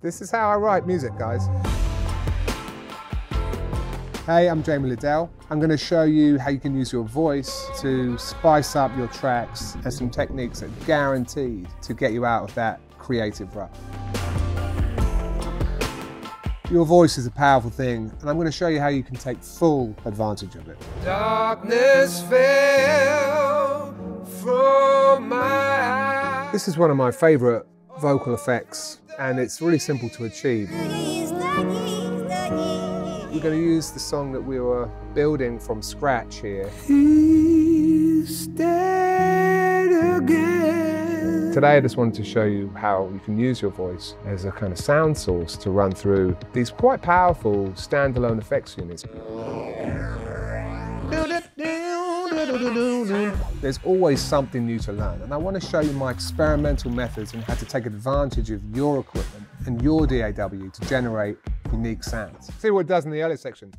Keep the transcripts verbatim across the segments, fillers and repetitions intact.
This is how I write music, guys. Hey, I'm Jamie Liddell. I'm going to show you how you can use your voice to spice up your tracks and some techniques that are guaranteed to get you out of that creative rut. Your voice is a powerful thing, and I'm going to show you how you can take full advantage of it. Darkness fell from my eyes. This is one of my favourite vocal effects, and it's really simple to achieve. We're going to use the song that we were building from scratch here. He's dead again. Today I just wanted to show you how you can use your voice as a kind of sound source to run through these quite powerful standalone effects units. There's always something new to learn, and I want to show you my experimental methods and how to take advantage of your equipment and your D A W to generate unique sounds. See what it does in the early section.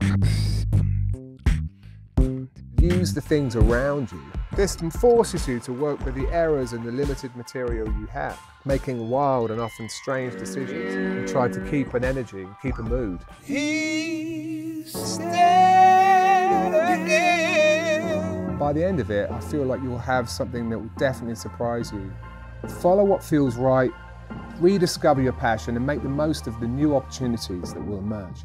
Use the things around you. This forces you to work with the errors and the limited material you have, making wild and often strange decisions, and try to keep an energy, keep a mood. He's dead again. By the end of it, I feel like you'll have something that will definitely surprise you. Follow what feels right, rediscover your passion, and make the most of the new opportunities that will emerge.